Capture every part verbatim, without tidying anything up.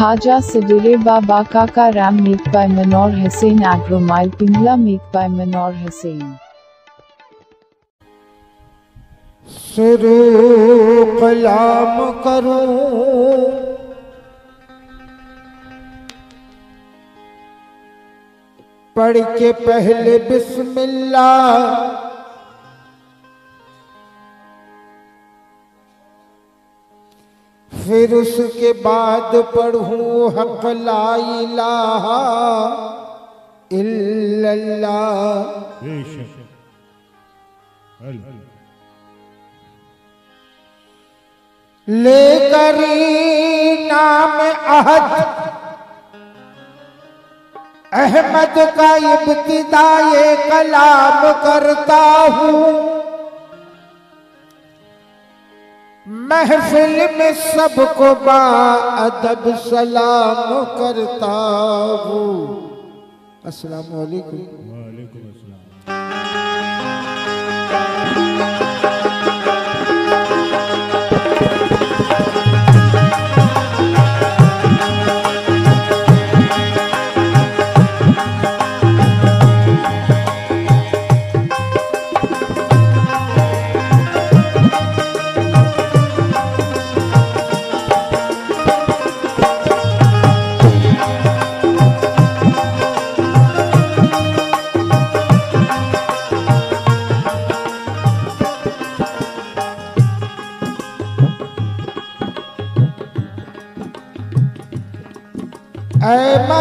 खाजा सदुरे बाबा काका राम मेक बाय मनोहर हुसैन एग्रो माइल पिंगला मेक बाय मनोहर हुसैन। शुरू कलाम करूं पढ़ के पहले बिस्मिल्लाह फिर उसके बाद पढ़ूं हक ला इलाहा इल्लल्लाह। लेकर नाम अहद अहमद का इब्तिदाए कलाम करता हूँ। महफिल में सबको बाअदब सलाम करता हूँ। अस्सलाम वालेकुम। वालेकुम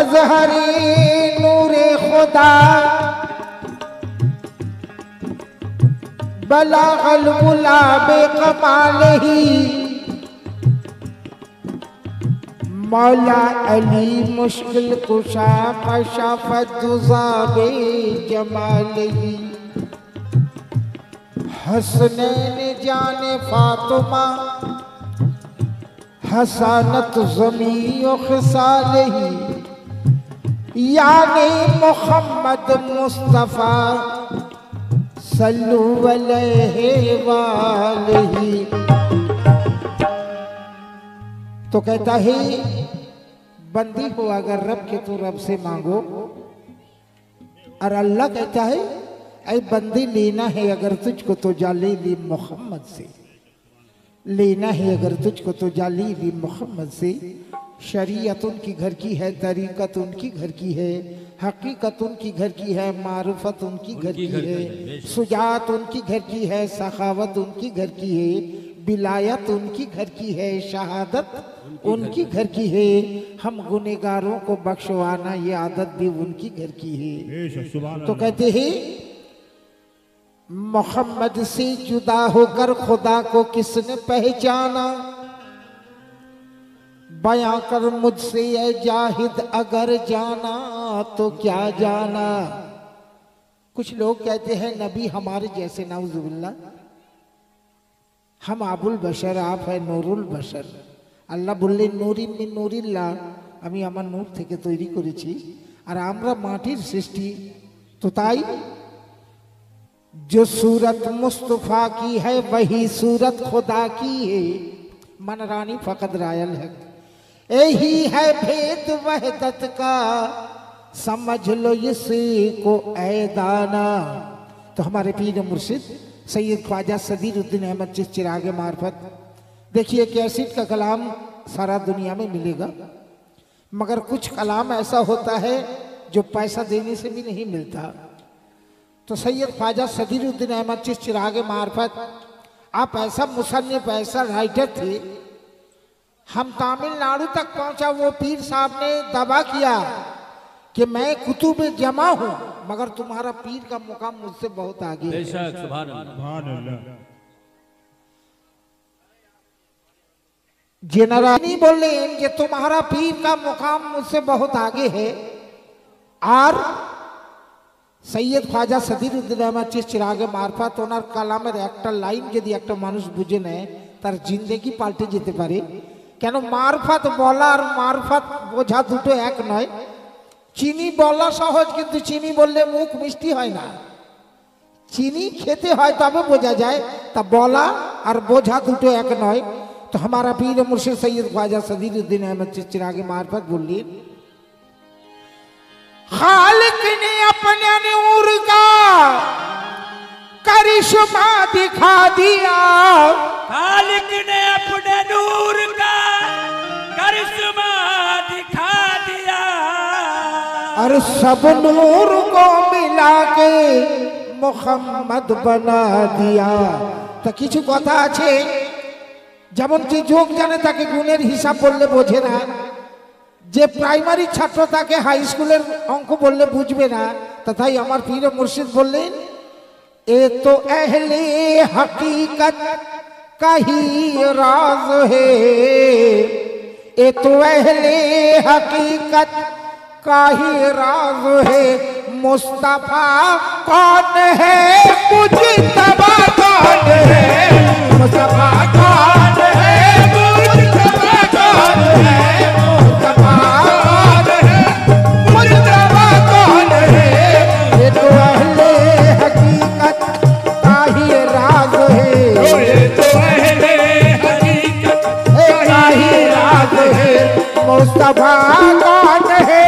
मजहरी नूरे खुदा बलागल गुलाबे कमाल ही मौला अली मुश्किल कुशा कशाफत जुजाबे जमाल ही। हसनैन जाने फातिमा हसानत जमी व खिसाल ही यानी मोहम्मद मुस्तफ़ा सल्लु अलैहि वालही। तो कहता है बंदी हो अगर रब के तो रब से मांगो, और अल्लाह कहता है ऐ बंदी लेना है अगर तुझको तो जा ले ली मोहम्मद से, लेना है अगर तुझको तो जा ले ली मोहम्मद से। शरीयत उनकी घर की है, तरीक़त उनकी घर की है, हकीकत उनकी घर की है, मारुफत उनकी घर की है, सुजात उनकी घर की है, सखावत उनकी घर की है, बिलायत उनकी घर की है, शहादत उनकी घर की है, हम गुनहगारों को बख्शवाना ये आदत भी उनकी घर की है। तो कहते हैं मोहम्मद से जुदा होकर खुदा को किसने पहचाना, बयां कर मुझसे ये जाहिद अगर जाना तो क्या जाना। कुछ लोग कहते हैं नबी हमारे जैसे, नाउजुबिल्ला, हम आबुल बशर, आप है नूरुल बशर। अल्लाह बोले नूरी मिन नूरिल्ला, अमी अमन नूर थे तैरी करेছি और आम्रा माटिर सृष्टि। तो ताई जो सूरत मुस्तफ़ा की है वही सूरत खुदा की है। मनरानी फ़कत रायल है, यही है भेद वहदत का, समझ लो इसी को ऐ दाना। तो हमारे पीर मुर्शिद सैयद ख्वाजा सदीरुद्दीन अहमद जिस चिराग मार्फत, देखिए कैसेट का कलाम सारा दुनिया में मिलेगा, मगर कुछ कलाम ऐसा होता है जो पैसा देने से भी नहीं मिलता। तो सैयद ख्वाजा सदीरुद्दीन अहमद जिस चिराग मार्फत आप ऐसा मुसन्निफ, ऐसा राइटर थे, हम तमिलनाडु तक पहुंचा। वो पीर साहब ने दावा किया कि मैं कुतुब जमा हूँ मगर तुम्हारा पीर का मुकाम मुझसे बहुत आगे है। सुभान अल्लाह। जनरल बोले कि तुम्हारा पीर का मुकाम मुझसे बहुत आगे है। और सैयद ख्वाजा सदीरुद्दीन अहमद चिरागे मार्फत ওনার কালামের একটা লাইন যদি একটা মানুষ বুঝে নেয় তার জিন্দেগি পাল্টে যেতে পারে। কেন মারফত বলা আর মারফত বোঝা দুটো এক নয়। চিনি বলা সহজ, কিন্তু চিনি বললে মুখ মিষ্টি হয় না, চিনি খেতে হয় তবে বোঝা যায়। তা বলা আর বোঝা দুটো এক নয়। तो हमारा पीर मुर्शिद सैयद ख्वाजा सदीरुद्दीन अहमद चिरागी मार्फत बोलिए, खालिक ने अपने नूर का करिश्मा दिखा दिया, खालिक ने अपने नूर का करिश्मा दिखा दिया, और सब नूर को मिला के मोहम्मद बना दिया। तो किसी कथा आछे যেমন যে যোগ জানে তাকে গুণের হিসাব বললে বোঝে না, যে প্রাইমারি ছাত্র তাকে হাই স্কুলের অঙ্ক বললে বুঝবে না। তাই আমার পীর মুর্শিদ বললেন, এ তো এহলে হकीकत का ही राज है, এ তো এহলে হकीकत का ही राज है, मुस्तफा कौन है मुजतबा कौन है, मुस्तफा कौन है मुजतबा कौन है, मुस्तफा कौन है मुजतबा कौन है, ये तो अहले हकीकत का ही राज है, ये तो अहले हकीकत का ही राज है, मुस्तफा कौन है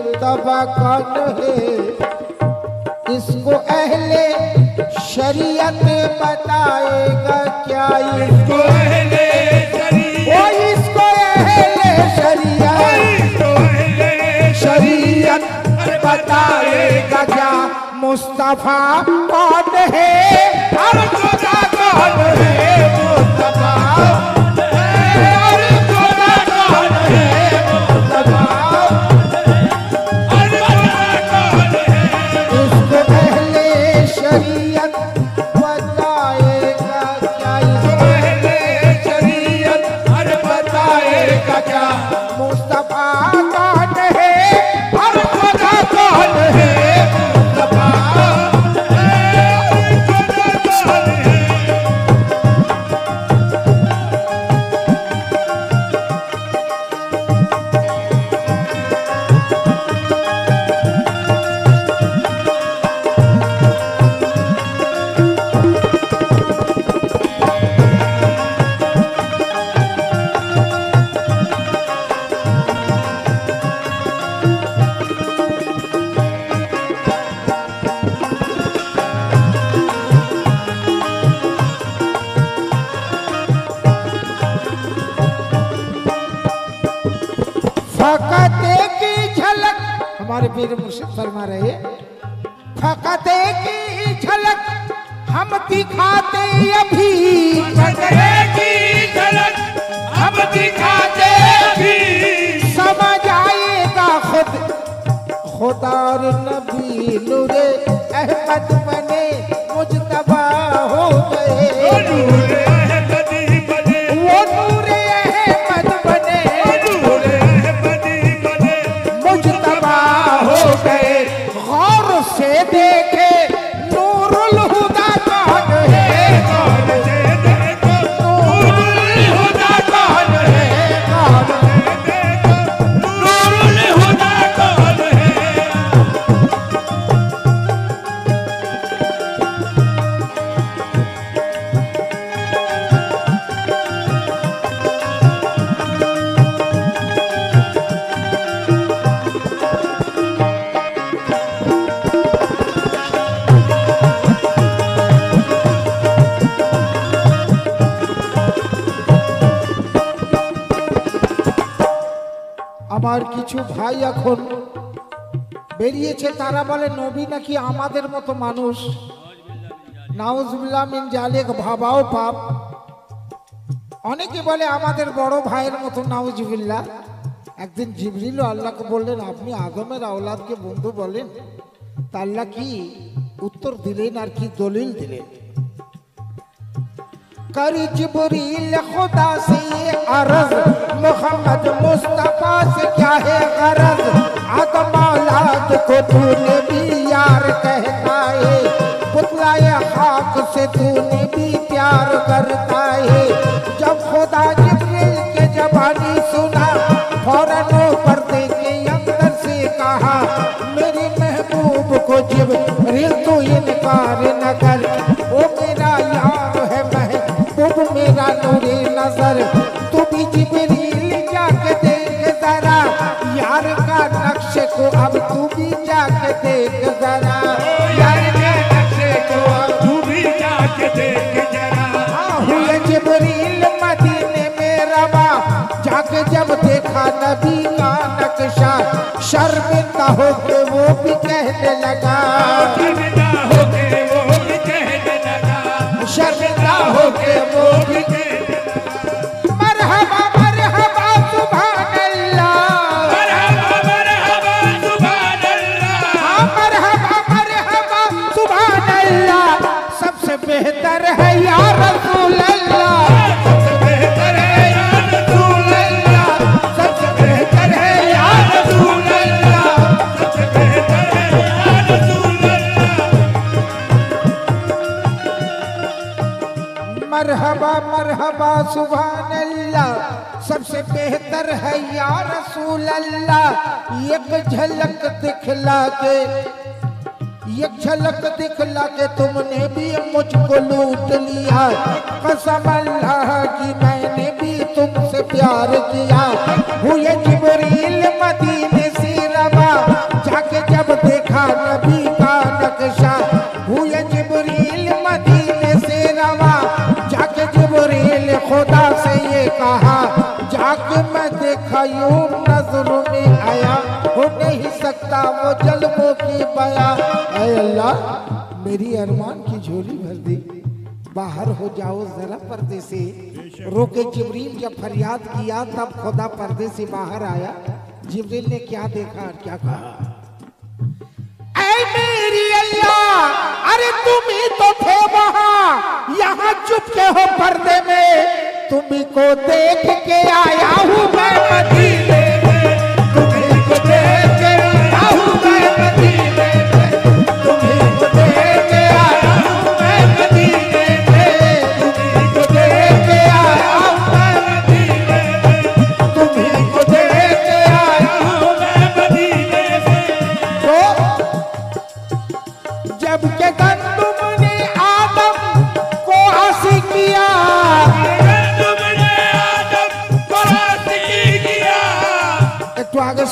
मुजतबा कौन है, इसको अहले शरीयत बताएगा क्या, इसको अहले शरीयत, इसको अहले शरीयत शरीयत बताएगा क्या, मुस्तफा कौन है, हर खुदा कौन है, मुस्तफा हर खुदा कौन है, फरमा रहे, फकत की झलक हम दिखाते अभी, फकत की झलक हम दिखाते अभी, समझ आएगा खुद खुदा और नबी, नूरे अहमद बने मुजतबा हो गए, नूरे अहमद बने, वो नूरे अहमद बने, नूरे अहमद बने मुजतबा हो गए। ভাই এখন বেরিয়েছে, তারা বলে নবী নাকি আমাদের মতো মানুষ, নাউজুবিল্লাহ মিন জালেক, ভাবাও পাপ। অনেকে বলে আমাদের বড় ভাইয়ের মতো, নাউজুবিল্লাহ। একদিন জিবরিল আল্লাহকে বললেন, আপনি আদমের আওলাদকে বন্ধু বলেন, তা আল্লাহ কি উত্তর দিলেন আর কি দলিল দিলেন? कर जिब्रील खुदा से अर्ज, मोहम्मद मुस्तफा से क्या है गरज। आदम औलाद को तूने भी यार कहता है, पुतलाए खाक से तूने भी प्यार करता है। जब खुदा जिब्रील के जबानी सुना, फौरन पर्दे के अंदर से कहा, मेरे महबूब को जिब्रील तू इनकार न कर। वो मेरा यार है महबूब मेरा नूरे नजर, तू भी जिब्रील जाके देख जरा, यार का नक्शे को अब तू भी जाके देख जरा, यार के नक्शे को अब तू भी जाके देख जरा। हुए जिब्रील मदीने में रवा, जाके जब देखा नबी का नक्शा, शर्मिंदा होके वो भी कहने लगा, शर्मिंदा होके वो भी कहने लगा, शर्मिंदा होके वो भी बेहतर है या रसूल अल्लाह, सबसे बेहतर है या रसूल अल्लाह, सबसे बेहतर है या रसूल अल्लाह, सबसे बेहतर है या रसूल अल्लाह। मरहबा मरहबा सुभान अल्लाह, सबसे बेहतर है या रसूल अल्लाह। एक झलक दिखला के, एक झलक दिखला के तुमने भी मुझको लूट लिया, कसम अल्लाह की मैंने भी तुमसे प्यार किया। हुए जिब्रील मदीने से रवा, जाके जब देखा नबी का नक्शा, हुए जिब्रील मदीने से रवा, जाके जिब्रील खुदा से ये कहा, जाके मैं देखा यूं नजरों में आया, हो नहीं सकता वो जलवों की बया। अल्लाह मेरी अरमान की झोली भर दी, बाहर हो जाओ जरा पर्दे से। रोके जिब्रील जब फरियाद किया, तब खुदा पर्दे से बाहर आया। जिब्रील ने क्या देखा और क्या कहा, ऐ मेरी अल्लाह, अरे तुम ही तो थे वहाँ, यहाँ चुपके हो पर्दे में, तुम्ही को देख के आया हूँ मैं मदीने में, तुम्ही को देख के आया हूँ मैं मदीने में।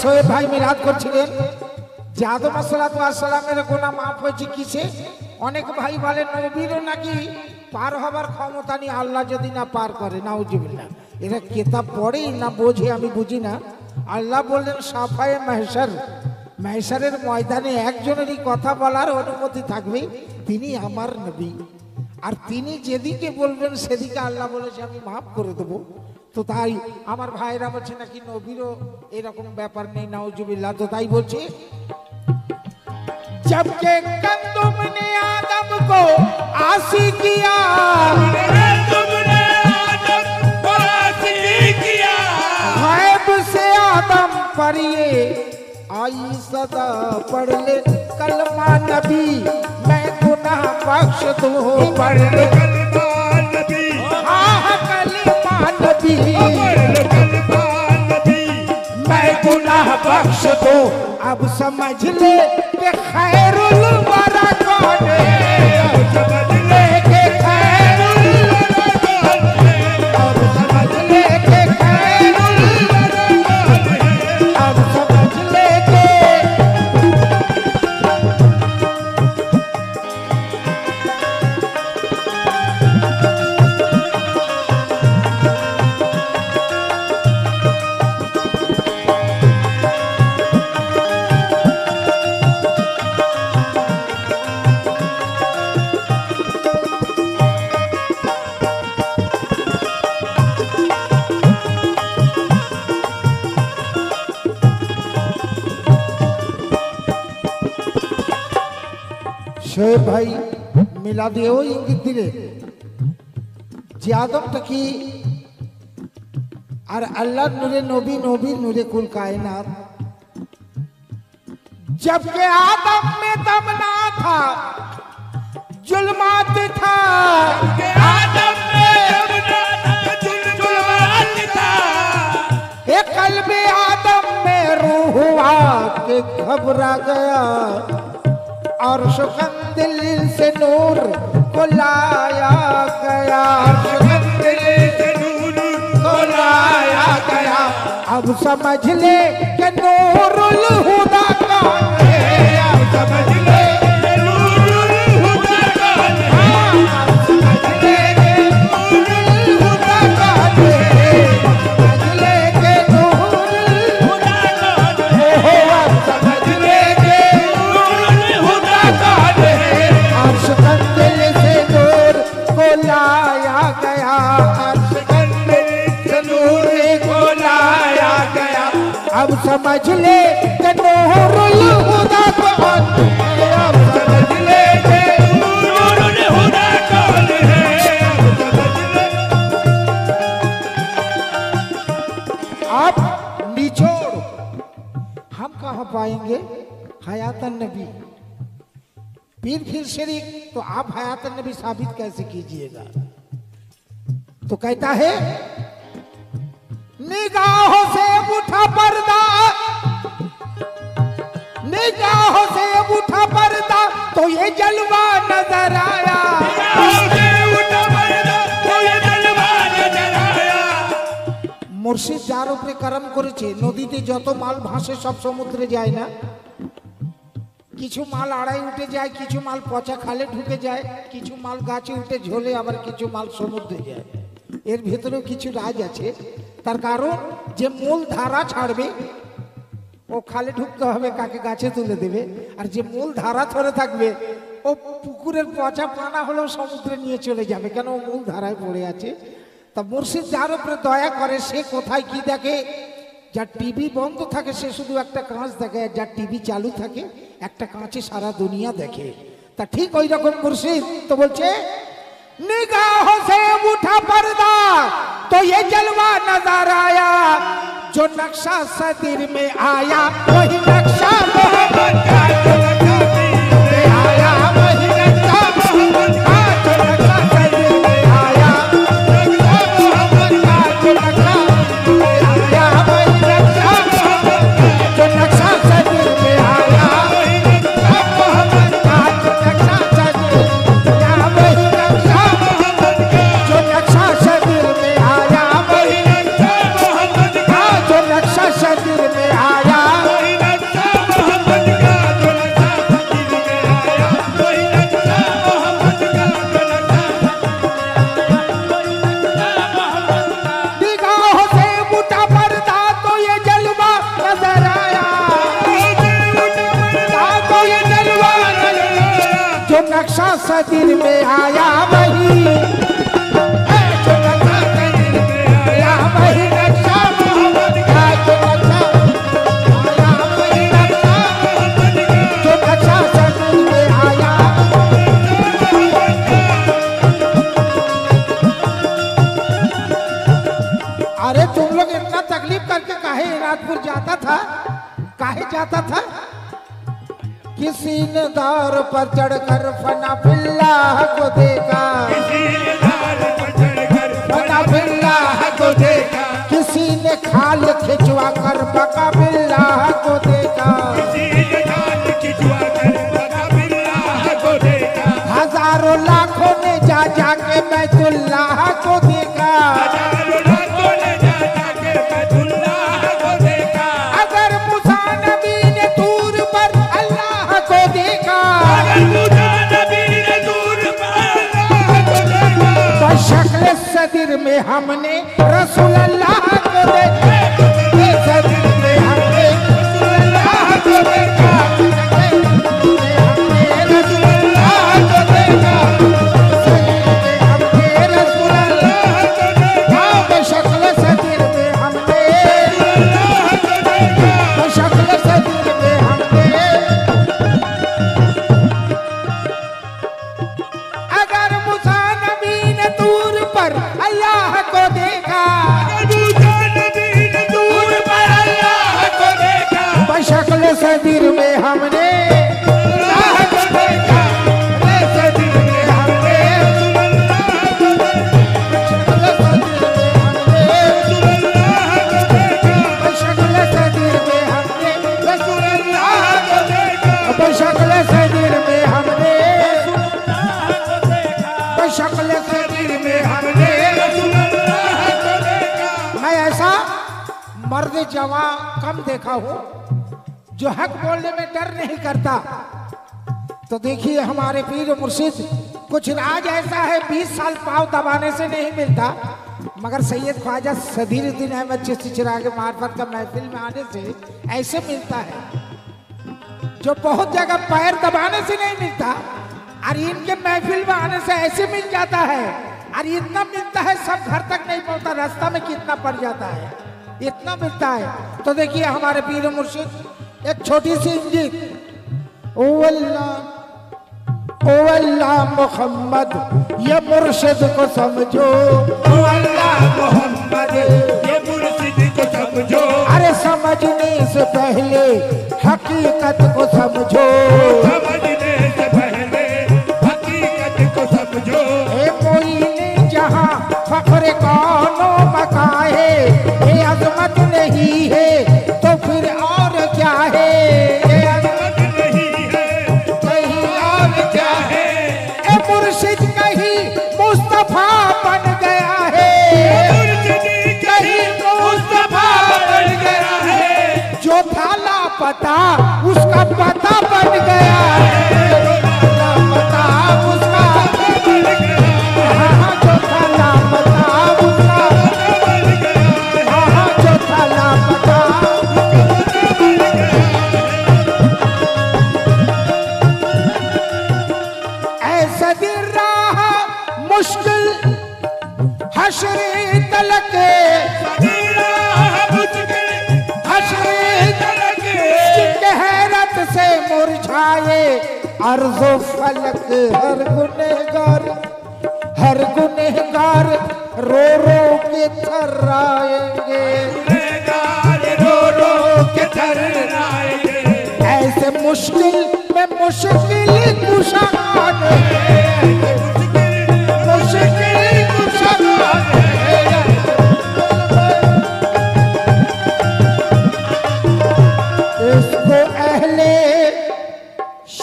सोए भाई मिलाद कर जादो मसला तो आसला मेरे गुना माफ हो किसे अनेक भाई वाले नबीर नाकि पार हबार क्षमता नहीं आल्ला जदि ना पार करे नाउजिबिल्ला। एरा किताब पढ़े ना बोझे आमी बुझी ना। आल्ला बोलें साफाए महशर, महशरेर मयदाने एकजनेरई कथा बोलार अनुमति थाकबे, तिनी आमार नबी और तिनी जेदिके बोलबेन सेदिके आल्ला बोलेछे आमी माफ करे देबो। तो ताई आमार भाईरा बोलछे नाकि नबीरो एरकम ব্যাপার নেই নাউজুবিল্লাহ। तो ताई बोलछे जबके तुमने आदम को आसी किया, तुमने आदम को आसी किया, गायब से आदम पर ये आई सदा पढ़ ले कलमा नबी, मैं गुनाह बख्श तू पढ़ ले कलमा नबी, आह कलमा नबी, कलमा नबी, मैं गुनाह बख्श तू। अब समझ ले के खैरुल वरा कौन है, अब समझ ले के खैरुल वरा कौन है, अब समझ ले के खैरुल वरा कौन है, अब समझ ले के। भाई मिला दिए इंगित दिले ज़्यादा तकी और अल्लाह नूरे नबी नबी नूरे कुल कायनात। जबकि आदम में दम ना था, जुल्मात था। जबकि आदम में दम ना था, जुल्मात था। ये कल्बे आदम में रूह हुआ के घबरा गया और शुकंदिल से नूर को लाया गया। अब समझ ले कि नूरुल हुदा का है। अब समझ ले कि नूरुल हुदा का है। अब समझ ले कि नूरुल हुदा का है। अब समझ ले कि नूरुल हुदा का है। अब समझ ले कि नूरुल हुदा का है। अर्श कंदिल से नूर को लाया गया। अब समझ ले कि नूरुल हुदा कौन है। अब समझ ले कि नूरुल हुदा कौन है। अब निचोड़ हम कहाँ पाएंगे? हयातन नबी पीर फिर शरीक, तो आप हयातन नबी साबित कैसे कीजिएगा? तो कहता है निगाहों से उठा पर्दा, निगाहों से उठा पर्दा तो ये जलवा नजर आया। निगाहों से उठा पर्दा तो ये जलवा नजर आया। मुर्शिद जार उपरे करम करेछे, नदीते जत माल भासे सब समुद्रे जाए ना, किछु माल आड़ाई उठे जाए, किछु माल पचा खाले ढुके जाए, किछु माल गाचे उठे झोले, आबार किछु माल समुद्रे जाए। एर भितरेओ किछु राज आछे। सरकारों जे मूल धारा छाड़बे ओ खाली ढुकते हबे, काके गाचे तुले देबे। और जे मूल धारा थोड़े थाकबे ओ पुकुरेर पचा पाना होलो समुद्रे निये चले जाबे, केन ओ मूल धाराय पड़े आछे। ता मुर्शिद जार उपरे दया करे, से कोथाय कि देखे? जार टीवी बंद थाके से शुधु एकटा काँच देखे, और जार टीवी चालू थाके एकटा काँचे सारा दुनिया देखे। ता ठीक ओई रकम मुर्शिद तो बोलछे निगाहों से उठा पर्दा तो ये जलवा नजर आया। जो नक्शा सदीर में आया वही नक्शा मोहम्मद का। जो नक्शा सदीर में आया वही नक्शा मोहम्मद का। जो नक्शा सदीर में आया नक्शा मोहम्मद का। जो नक्शा सदीर में आया वही नक्शा मोहम्मद का। जो नक्शा सदीर में आया वही नक्शा मोहम्मद का। जो नक्शा सदीर में आया वही नक्शा मोहम्मद का। जो नक्शा सदीर में सदीर में आया वही नक्शा मोहम्मद का। जो नक्शा सदीर में आया वही नक्शा मोहम्मद का। जो नक्शा सदीर में आया वही नक्शा मोहम्मद का। निगाहों से उठा पर्दा तो ये जलवा नजर आया। निगाहों से उठा पर्दा तो ये जलवा नजर आया। जो नक्शा सदीर में आया वही जो नक्शा सदीर में आया वही नक्शा मोहम्मद का। अरे तुम लोग इतना तकलीफ करके काहे इनादपुर जाता था? काहे जाता था? किसी ने दार पर चढ़कर फना फिल्ला को देखा। किसी ने दार पर चढ़कर फना फिल्ला को देखा। किसी ने खाल खिंचवा कर बका बिल्ला को देखा। किसी ने खाल खिंचवा कर बका बिल्ला को देखा। हजारों लाखों ने जा जाके बैतुल्लाह को देखा। शक्ल सदीर में हमने रसूल अल्लाह को देखा। सदीर में हमने रसूल अल्लाह को देखा। हमने रसूल अल्लाह को देखा। हमने रसूल अल्लाह को देखा। तो शक्ल सदीर में हमने रसूल अल्लाह को देखा। तो शक्ल सदीर में हमने। अगर मुसा नबी ने दूर पर के सदिर में हमने मर्द जवा कम देखा हो जो हक बोलने में डर नहीं करता। तो देखिए हमारे पीर मुर्शिद कुछ राज ऐसा है बीस साल पाँव दबाने से नहीं मिलता, मगर सैयद ख्वाजा सदीरुद्दीन अहमद चिश्ती चिराग मार्फत का महफिल में आने से ऐसे मिलता है जो बहुत जगह पैर दबाने से नहीं मिलता। अरे इनके महफिल में आने से ऐसे मिल जाता है, अरे इतना मिलता है सब घर तक नहीं पहुँचता, रास्ता में कितना पड़ जाता है इतना मिलता है। तो देखिए हमारे पीर मुर्शिद एक छोटी सी इंजीत ओ अल्लाह मोहम्मद ये मुर्शिद को समझो, ओ अल्लाह मोहम्मद ये मुर्शिद को समझो, अरे समझने से पहले हकीकत को समझो, समझने से पहले हकीकत को समझो। ए मोइने जहां फखर कौनो मकाए अजमत नहीं है तो फिर और क्या है, अजमत नहीं है कहीं और क्या है। ए मुर्शिद कहीं मुस्तफा बन गया है, मुर्शिद कहीं मुस्तफा बन गया है, जो था लापता उसका पता बन गया है, जो था लापता उसका पता बन गया है, जो था लापता उसका मुश्किल हशरे तलके हशरे तलके जिनके हैरत से मुरझाए अर्ज़ो फलक। हर गुनहगार हर गुनहगार रो रो के थर्राएंगे, गुनहगार रो रो के थर्राएंगे, ऐसे मुश्किल में मुश्किल कुशा आने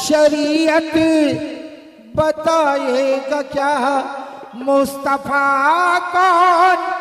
शरीयत बताएगा क्या मुस्तफा कौन